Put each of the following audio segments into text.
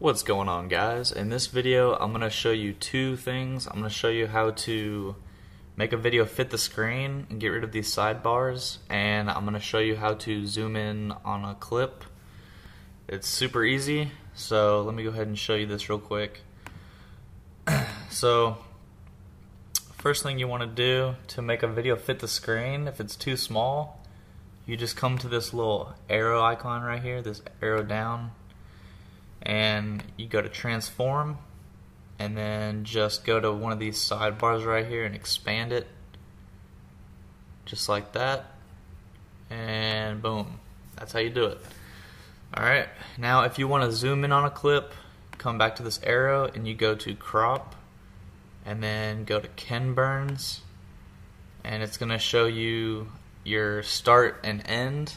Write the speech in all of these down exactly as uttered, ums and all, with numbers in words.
What's going on, guys? In this video I'm going to show you two things. I'm going to show you how to make a video fit the screen and get rid of these sidebars, and I'm going to show you how to zoom in on a clip. It's super easy, so let me go ahead and show you this real quick. So first thing you want to do to make a video fit the screen, if it's too small, you just come to this little arrow icon right here, this arrow down, and you go to transform and then just go to one of these sidebars right here and expand it just like that, and boom, that's how you do it. Alright, now if you want to zoom in on a clip, come back to this arrow and you go to crop and then go to Ken Burns, and it's gonna show you your start and end.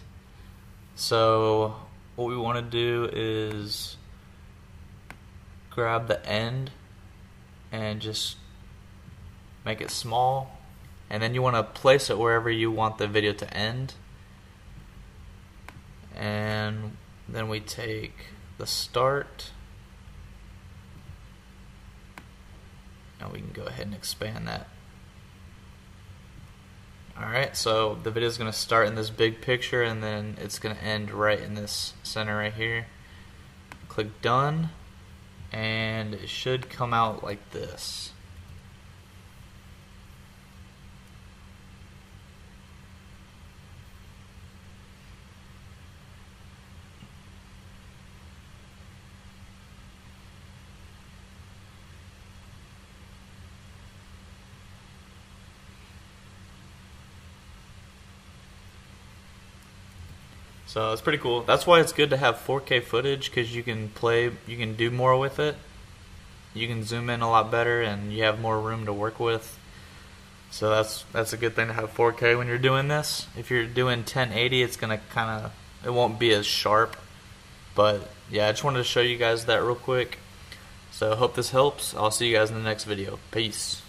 So what we want to do is grab the end and just make it small, and then you want to place it wherever you want the video to end. And then we take the start and we can go ahead and expand that. Alright, so the video is going to start in this big picture and then it's going to end right in this center right here. Click done, and it should come out like this. So it's pretty cool. That's why it's good to have four K footage, because you can play, you can do more with it. You can zoom in a lot better, and you have more room to work with. So that's that's a good thing to have four K when you're doing this. If you're doing ten eighty, it's gonna kind of, it won't be as sharp. But yeah, I just wanted to show you guys that real quick. So I hope this helps. I'll see you guys in the next video. Peace.